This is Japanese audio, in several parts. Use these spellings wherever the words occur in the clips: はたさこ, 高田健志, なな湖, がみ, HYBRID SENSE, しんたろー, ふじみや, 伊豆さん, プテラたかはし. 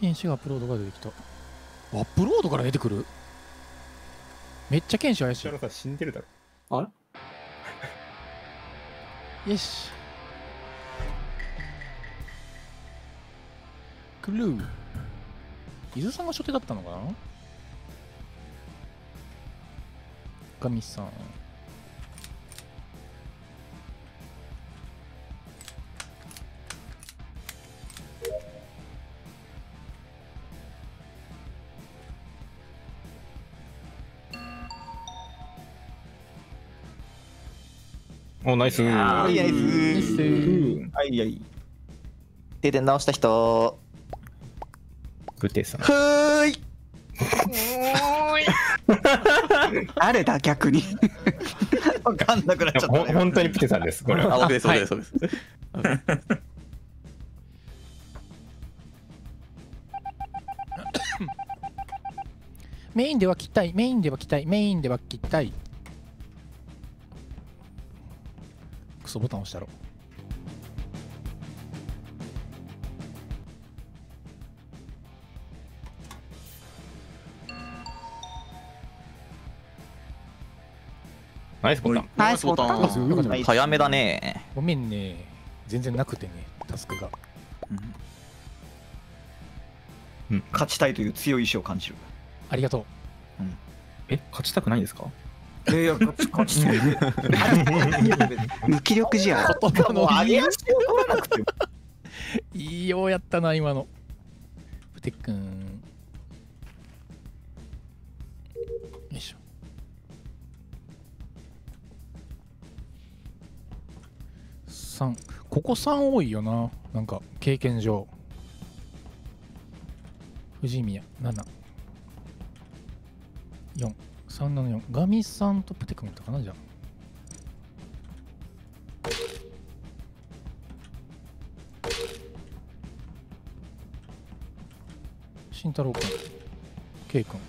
剣士がアップロードが出てきた。アップロードから出てくる。めっちゃ剣士怪しい。シャロさん死んでるだろ。あれよし。クルー。伊豆さんが初手だったのかな。神さん。お、ナイス。はい、ナイス。はい、はい。停電直した人。グテさん。はい。あれだ、逆に。わかんなくなっちゃった。本当にプテさんです。これは。あ、僕です。そうです。メインでは来たい。メインでは来たい。メインでは来たい。クソボタン押したろ。ナイスボタン。ナイスボタン。早めだね。ごめんね。全然なくてね、タスクが。うん、勝ちたいという強い意志を感じる。ありがとう。うん、え、勝ちたくないですか？いや、勝ちたい。無気力じゃん。言葉の上げ足を取らなくても。いいようやったな、今の。プテくん。よいしょ。3。ここ3多いよな。なんか、経験上。藤宮、7。4。374ガミさんとプテ君とかなじゃん。慎太郎君、K 君。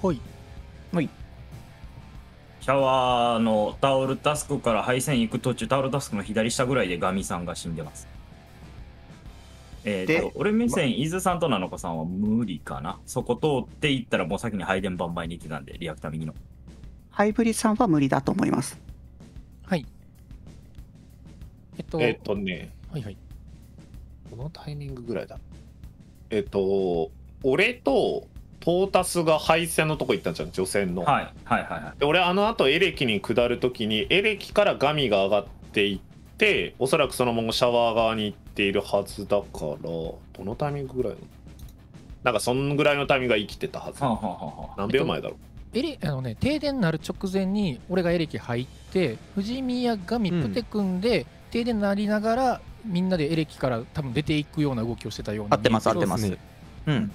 ほい。ほい。シャワーのタオルタスクから配線行く途中、タオルタスクの左下ぐらいでガミさんが死んでます。俺目線、伊豆さんとナノコさんは無理かな。そこ通っていったらもう先に配電盤前に行ってたんで、リアクター右の。ハイブリさんは無理だと思います。はい。ね。はいはい。このタイミングぐらいだ。俺と、トータスが配線のとこ行ったんじゃん、除染の。はいはいはいはい。で俺あのあとエレキに下るときにエレキからガミが上がっていっておそらくそのままシャワー側に行っているはずだからどのタイミングぐらいのなんかそんぐらいのタイミングが生きてたはず。何秒前だろう。停電になる直前に俺がエレキ入って藤宮ガミプテ君で、うん、停電になりながらみんなでエレキから多分出ていくような動きをしてたような。合ってます合ってます。うん、うん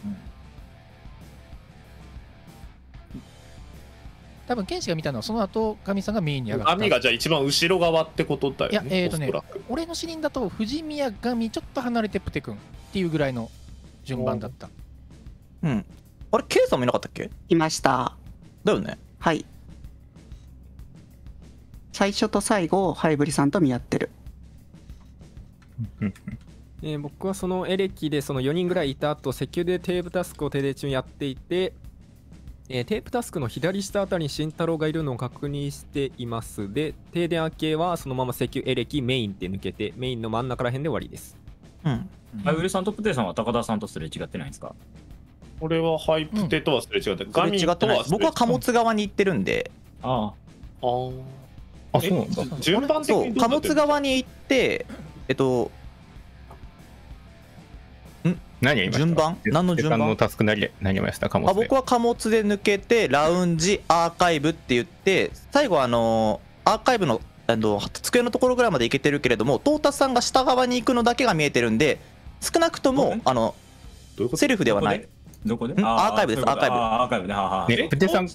多分剣士が見たのはその後ガミさんがメインに上がった。ガミがじゃあ一番後ろ側ってことだよね。いや俺の視認だと藤宮ガミちょっと離れてプテ君っていうぐらいの順番だった。うん。あれ K さんもいなかったっけ？いました。だよね。はい。最初と最後ハイブリさんと見合ってる。僕はそのエレキでその4人ぐらいいた後石油でテーブタスクを停電中にやっていて。テープタスクの左下あたりに慎太郎がいるのを確認しています。で、停電明けはそのまま石油エレキメインって抜けて、メインの真ん中ら辺で終わりです。うん。ハイブリさんとプテさんは高田さんとすれ違ってないんですか？俺はハイプテとはすれ違って、ガミとはすれ違ってない。僕は貨物側に行ってるんで。ああ。ああ。そうなんだ。順番的に。貨物側に行って、何今順番何の順番のタスク何やりました貨物で。あ僕は貨物で抜けてラウンジアーカイブって言って最後アーカイブの机のところぐらいまで行けてるけれどもトータスさんが下側に行くのだけが見えてるんで少なくともセルフではないどこでアーカイブですアーカイブアーカイブねははプテさん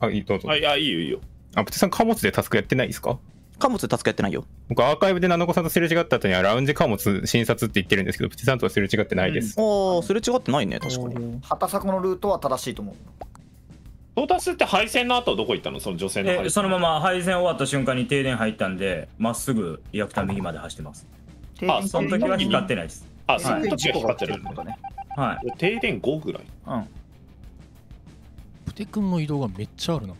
あいいどうぞあいやいいよいいよあプテさん貨物でタスクやってないですか貨物でタスクやってないよ。僕アーカイブでナノコさんとすれ違った後にはラウンジ貨物診察って言ってるんですけどプテさんとはすれ違ってないです。ああすれ違ってないね確かに。畑作のルートは正しいと思う。トータスって敗戦の後はどこ行ったの？その女性の敗戦、そのまま敗戦終わった瞬間に停電入ったんで、まっすぐ役田右まで走ってます。あ、その時は光ってないです。あ、その時は光ってるんだね。はい、停電5ぐらい。うん、プテ君の移動がめっちゃあるなっ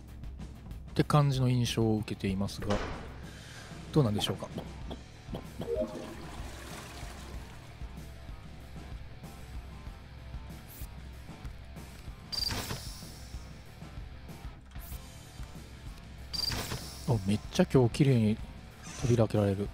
て感じの印象を受けていますが、どうなんでしょうか。あ、めっちゃ今日綺麗に扉開けられる。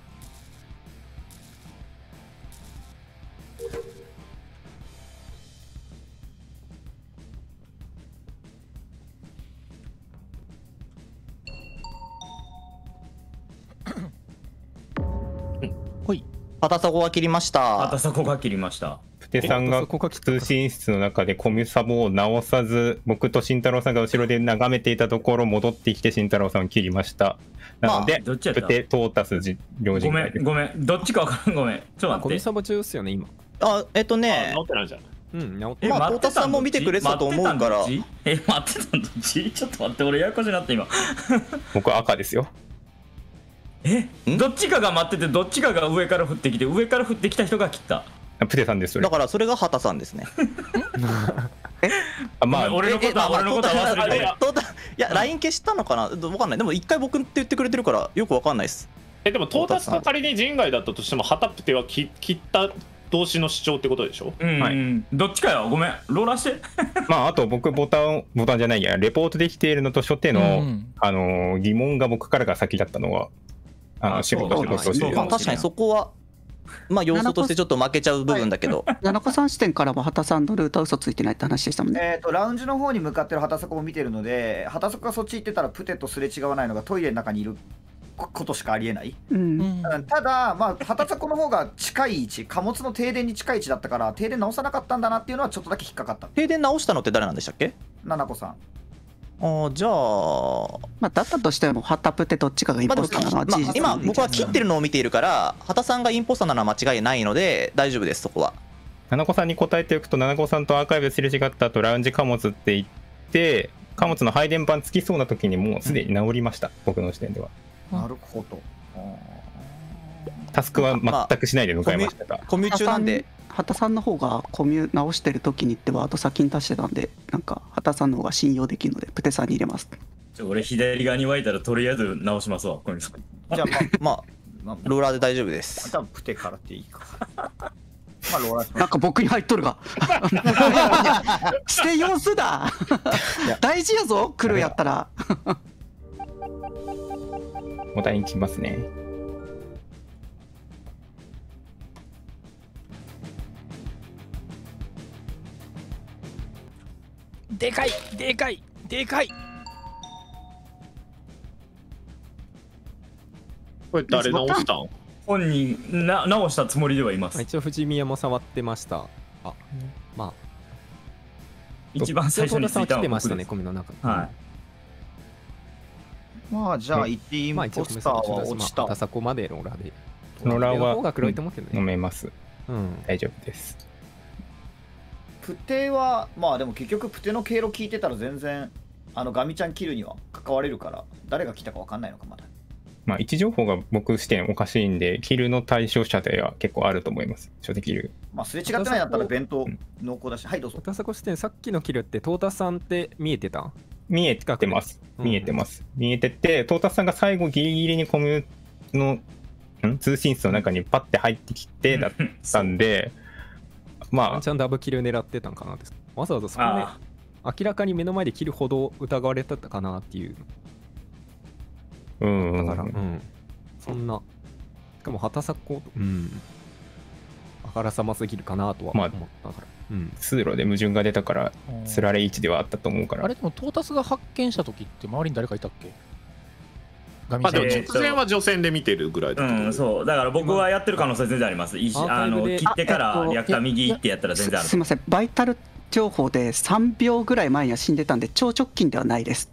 片底が切りました。片底が切りました。プテさんが通信室の中でコミュサボを直さず、僕と慎太郎さんが後ろで眺めていたところ、戻ってきて慎太郎さんを切りました。なのでプテトータス両陣営。ごめんどっちか分からん。ごめん、ちょっと待って。コミュサボ中ですよね今。あ、直ってないじゃん。うん、まあトータスさんも見てくれてたと思うから。待ってたんどっち？ちょっと待って、俺ややこしになって今僕は赤ですよ。え、どっちかが待ってて、どっちかが上から降ってきて、上から降ってきた人が切った。プテさんです。だからそれが畑さんですね。まあ俺のことは忘れてない。いや LINE 消したのかな、分かんない。でも一回僕って言ってくれてるからよく分かんないです。でもトータスが仮に陣外だったとしても、畑プテは切った同士の主張ってことでしょ。はい。どっちかよ。ごめん。ローラーして。まああと僕ボタンじゃないや、レポートできているのと初手の疑問が僕からが先だったのは。確かにそこはまあ要素としてちょっと負けちゃう部分だけど、七子さん視点からも畑さんのルートは嘘ついてないって話でしたもんね。ラウンジの方に向かってる畑坂も見てるので、畑坂がそっち行ってたらプテとすれ違わないのがトイレの中にいることしかありえない。うん、ただまあ畑坂の方が近い位置、貨物の停電に近い位置だったから、停電直さなかったんだなっていうのはちょっとだけ引っかかった。停電直したのって誰なんでしたっけ？七子さん。あ、じゃあ、まあだったとしても畑プテどっちかがインポスターなのは事実。今僕は切ってるのを見ているから、畑さんがインポスターなのは間違いないので大丈夫です。そこは七子さんに答えておくと、七子さんとアーカイブすれ違った後、ラウンジ貨物って言って貨物の配電盤つきそうな時にもうすでに治りました、うん、僕の視点では。なるほど。タスクは全くしないで向かいましたが、コミュ中なんで。畑さんの方がコミュ直してる時にってワード先に出してたんで、なんか畑さんの方が信用できるのでプテさんに入れます。俺左側に湧いたらとりあえず直しますわ。じゃあまあローラーで大丈夫です。多分プテからっていいか。まあローラーなんか僕に入っとるがして様子だ大事やぞ、来るやったらお題に来ますね。でかいでかいでかい。これ誰直したん？本人直したつもりではいます。一応藤宮も触ってました。あ、まあ一番最初に触ってましたね、コミの中。はい、まあじゃあ一点ポスターは落ちた。あそこまでローラーで、ローラーは飲めます。大丈夫です。プテはまあでも結局プテの経路聞いてたら全然ガミちゃん切るには関われるから、誰が来たか分かんないのかまだ。まあ位置情報が僕視点おかしいんで、キルの対象者では結構あると思います。初手キル、まあすれ違ってないんだったら弁当濃厚だし、はいどうぞ。畑迫視点、さっきのキルってトータスさんって見えてた？見えてます、見えてます、見えてて、トータスさんが最後ギリギリにコミュの通信室の中にパッて入ってきてだったんでまあ、ちゃんとダブキル狙ってたんかなって。わざわざそこで明らかに目の前で切るほど疑われてたかなっていう。だから、そんな、しかも畑迫とあからさますぎるかなとは思ったから。通路で矛盾が出たからつられ位置ではあったと思うから。あれでもトータスが発見した時って周りに誰かいたっけ？まあでも直前は除染で見てるぐらいだと。そうだから僕はやってる可能性全然あります。切ってからやった右行ってやったら全然ある。すみません、バイタル情報で3秒ぐらい前には死んでたんで超直近ではないです。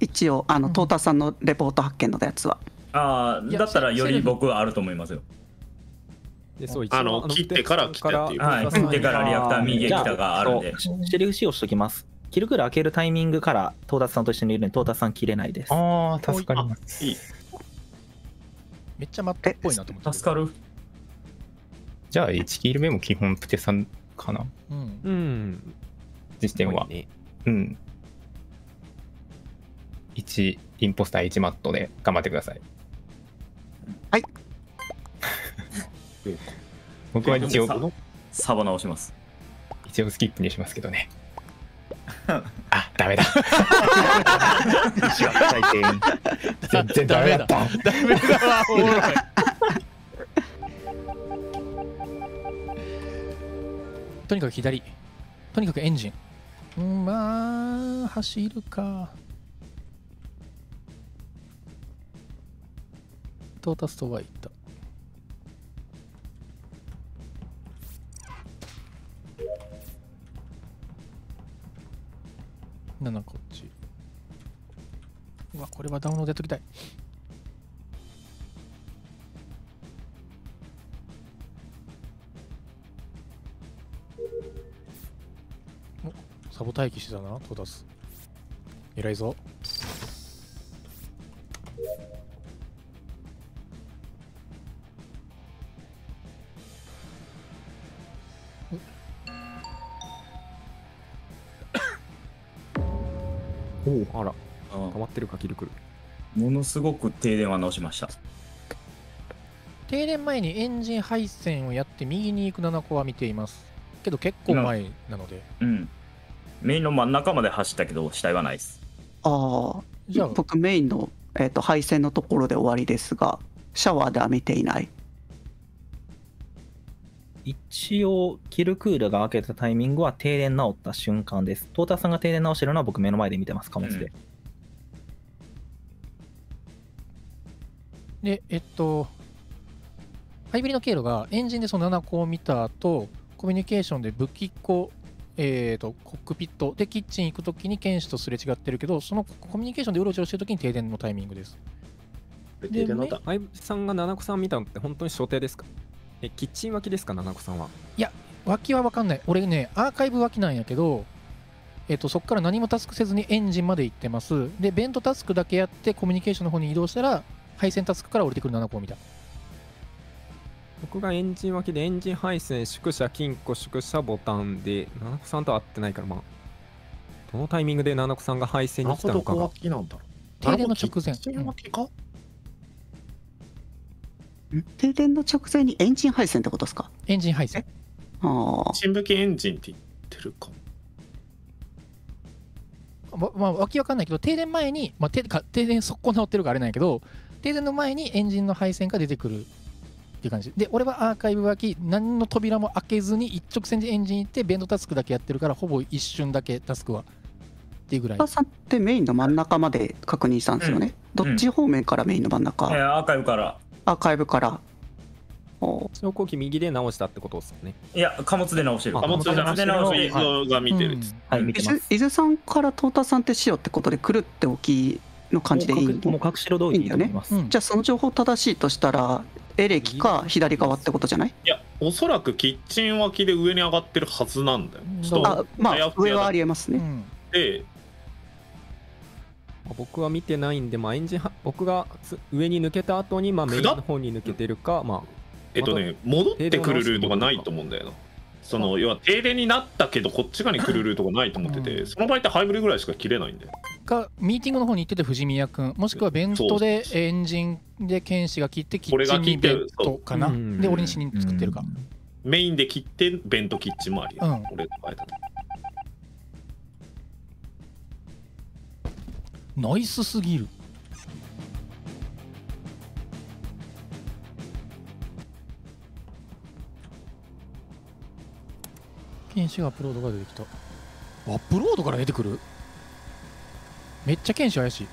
一応トータスさんのレポート発見のやつは。ああだったらより僕はあると思いますよ。切ってから来たっていう。切ってからリアクター右へ来たがあるんで。セリフ使用しときます。キルクール開けるタイミングからトータスさんと一緒にいるのでトータスさん切れないです。ああ、助かります。いい。めっちゃマットっぽいなと思って。助かる。じゃあ1キル目も基本プテさんかな。うん。時点は。うん。1インポスター1マットで頑張ってください。はい。僕は一応サバ直します。一応スキップにしますけどね。あ、ダメだ。全然ダメだった。ダメだわ。おもろい。とにかく左。とにかくエンジン。まあ走るか。トータスとはいった。7こっち。うわ、これはダウンロードやっときたい。お、サボ待機してたな、トータス。偉いぞ。あら、溜まってるか、キルクル。ものすごく停電は直しました。停電前にエンジン配線をやって右に行く7個は見ていますけど、結構前なので、うん、メインの真ん中まで走ったけど死体はないです。ああ、じゃあ僕メインの、配線のところで終わりですが、シャワーでは見ていない。一応キルクールが開けたタイミングは停電直った瞬間です。トータスさんが停電直してるのは僕目の前で見てます、貨物で、うん、でハイブリの経路がエンジンでその7個を見た後、コミュニケーションで武器庫、コックピットでキッチン行くときに剣士とすれ違ってるけど、そのコミュニケーションでうろちょろしてるときに停電のタイミングです。停電のハイブリさんが7個さん見たのって本当に所定ですか？キッチン脇ですか、七子さんは。いや、脇は分かんない。俺ね、アーカイブ脇なんやけど、そこから何もタスクせずにエンジンまで行ってます。で、ベントタスクだけやって、コミュニケーションの方に移動したら、配線タスクから降りてくる七子を見た。僕がエンジン脇で、エンジン配線、宿舎、金庫、宿舎、ボタンで、七子さんと会ってないから、まあ、どのタイミングで七子さんが配線に来たのかが。停電の直前。停電の直前にエンジン配線ってことですか？エンジン配線。ああ。新武器エンジンって言ってるか。まあ、わけわかんないけど、停電前に、まあ、停電速攻直ってるからあれなんやけど、停電の前にエンジンの配線が出てくるっていう感じ。で、俺はアーカイブ脇、何の扉も開けずに一直線でエンジン行って、ベンドタスクだけやってるから、ほぼ一瞬だけタスクは。っていうぐらい。トータスさんってメインの真ん中まで確認したんですよね。うん、どっち方面からメインの真ん中？うん、アーカイブから。アーカイブから昇降機右で直したってことですよね。いや、貨物で直してる。貨物じゃなくて直してるのが見てる。伊豆さんからトータスさんってしようってことで狂っておきの感じでいいんだよね。じゃあその情報正しいとしたらエレキか左側ってことじゃない？いや、おそらくキッチン脇で上に上がってるはずなんだよ。あ、まあ上はありえますね。で、僕は見てないんで、まあ、エンジン僕が上に抜けた後に、まあ、メインの方に抜けてるか、まあ、戻ってくるルートがないと思うんだよな。その要は停電になったけどこっち側に来るルートがないと思ってて、うん、その場合ってハイブリぐらいしか切れないんで、かミーティングの方に行ってて藤宮君、もしくはベントでエンジンで剣士が切ってキッチンにベントかな、で俺に死人作ってるか、メインで切ってベントキッチンもありや、うん、俺の場合だと。ナイスすぎる。剣士がアップロードが出てきた。アップロードから出てくる。めっちゃ剣士怪しい。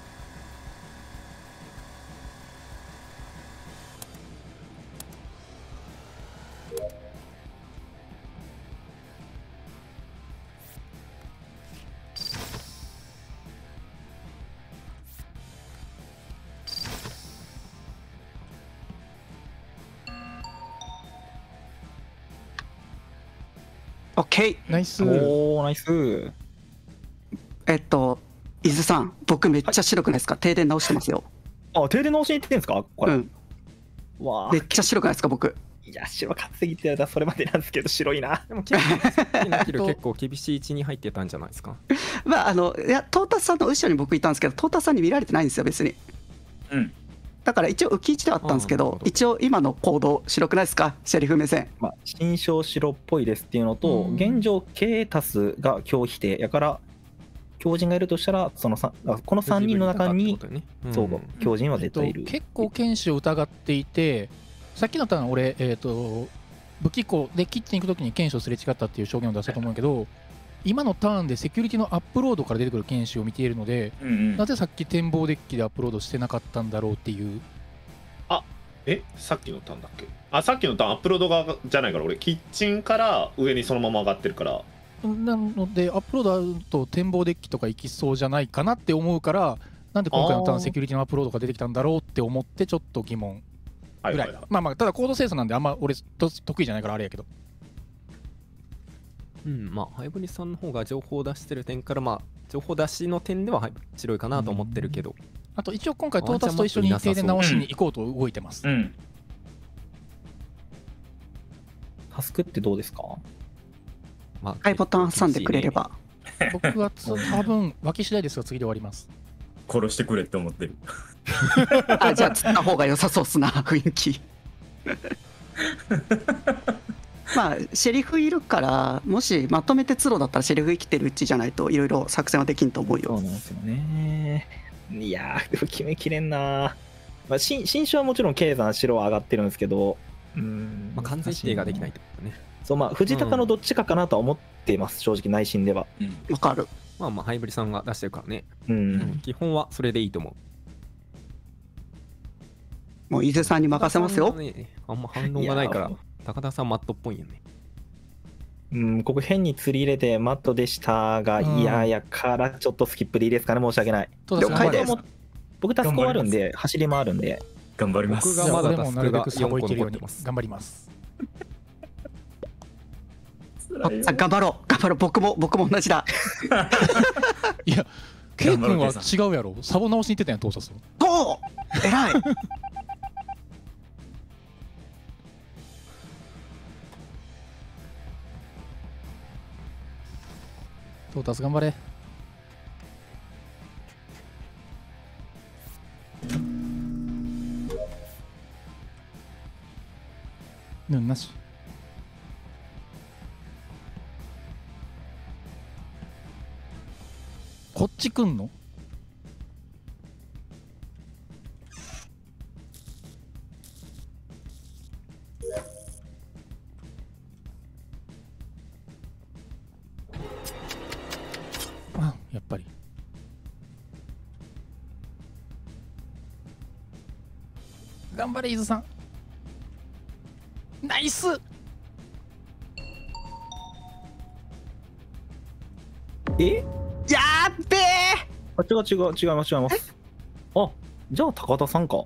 オッケー、ナイス。おー、ナイス。伊豆さん、僕めっちゃ白くないですか？停電直してますよ。あ、停電直しに行ってんですか？これ。うん。わあ。めっちゃ白くないですか僕。いや、白かすぎてやだ、それまでなんですけど、白いな。でも結構厳しい位置に入ってたんじゃないですか？まあ、いや、トータスさんの後ろに僕いたんですけど、トータスさんに見られてないんですよ、別に。うん。だから一応浮き位置ではあったんですけど、一応今の行動白くないですかシェリフ目線。まあ、心象白っぽいですっていうのと、現状ケータスが強否定やから狂人がいるとしたら、そのこの3人の中に狂人は絶対いる。結構剣士を疑っていて、さっきのターン俺、武器庫でキッチン行く時に剣士をすれ違ったっていう証言を出したと思うけど、今のターンでセキュリティのアップロードから出てくる剣士を見ているので、なぜさっき展望デッキでアップロードしてなかったんだろうっていう。あ、さっきのターンだっけ？あ、さっきのターンアップロード側じゃないから、俺キッチンから上にそのまま上がってるから、なのでアップロードあると展望デッキとか行きそうじゃないかなって思うから、なんで今回のターンセキュリティのアップロードが出てきたんだろうって思って、ちょっと疑問ぐらい。まあまあ、ただ行動清楚なんであんま俺得意じゃないからあれやけど。まあハイブリさんの方が情報を出してる点から、まあ情報出しの点では白いかなと思ってるけど、あと一応今回トータスと一緒に停電直しに行こうと動いてます。タスクってどうですか？赤いボタン挟んでくれれば、僕は多分脇次第ですが次で終わります。殺してくれって思ってる。あ、じゃあ釣った方が良さそうっすな、雰囲気。まあシェリフいるから、もしまとめて釣ろうだったらシェリフ生きてるうちじゃないといろいろ作戦はできんと思うよ。そうなんですよね。いやー、でも決めきれんな。まあ、新種はもちろん経済白は上がってるんですけど、まあ完全否定ができないってことね。そう、まあ藤高のどっちかかなとは思っています、正直内心では。わかる。まあまあハイブリさんが出してるからね。基本はそれでいいと思う。もう伊豆さんに任せますよ。あんま反応がないから高田さんマットっぽいよね。ここ変に釣り入れてマットでしたが、いややからちょっとスキップでいいですかね、申し訳ない。僕タスク終わるんで、走り回るんで頑張ります。僕がまだタスクが4個残ってます。頑張ります。頑張ろう頑張ろう。僕も同じだ。いや、ケイ君は違うやろ、サボ直しに行ってたやん、盗撮。おお、偉い。トータス頑張れ。ヌンなし。こっち来んの？やっぱり頑張れ伊豆さん、ナイス。やっべー。違います。あ、じゃあ高田さんか。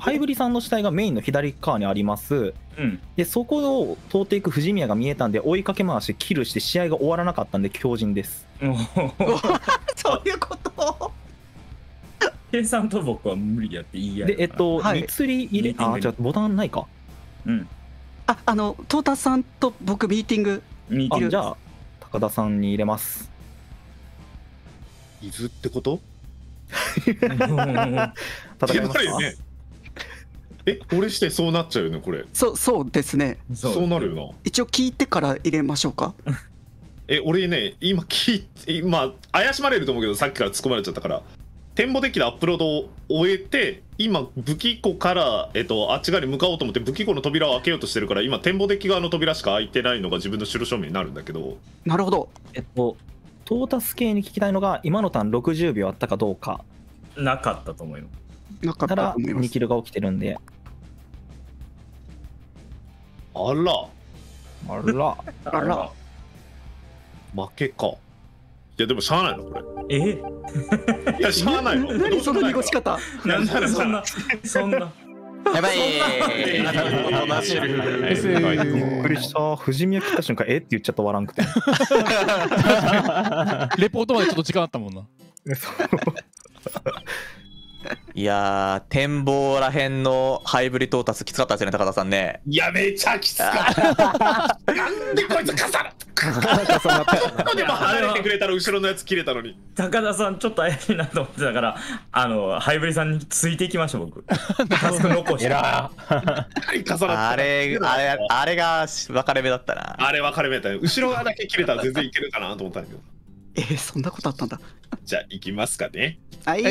ハイブリさんの死体がメインの左側にあります、でそこを通っていく藤宮が見えたんで、追いかけ回してキルして試合が終わらなかったんで狂人です。そういうこと。計算と僕は無理やって言い合いで、はい、2釣り入れて、あ、じゃあボタンないか。あ、トータさんと僕ミーティング。じゃあ高田さんに入れます。伊豆ってこと？戦いますか？俺してそうなっちゃうよねこれ。そうですね。そうなるよな。一応聞いてから入れましょうか。俺ね、今今怪しまれると思うけど、さっきから突っ込まれちゃったから、展望デッキでアップロードを終えて、今武器庫からあっち側に向かおうと思って武器庫の扉を開けようとしてるから、今展望デッキ側の扉しか開いてないのが自分の白正面になるんだけど。なるほど。トータス系に聞きたいのが、今のターン60秒あったかどうか。なかったと思います。ただ2キルが起きてるんで。あらあらあら、負けか。いやでもしゃあないのこれ。いやしゃあないの。何その濁し方。なんならそんなやばいびっくりした。藤宮切った瞬間えって言っちゃった。笑わんくてレポートまでちょっと時間あったもんな。いやー、展望らへんのハイブリッド到達きつかったですね、高田さんね。いや、めちゃきつかったなんでこいつ重なったでも離れてくれたら後ろのやつ切れたのに。高田さんちょっと怪しいなと思ってたから、ハイブリさんについていきました。僕タスク残してえらあれあれが分かれ目だったな。あれ分かれ目だったよ。後ろ側だけ切れたら全然いけるかなと思ったんだけど。そんなことあったんだ。じゃあ行きますかね。はい。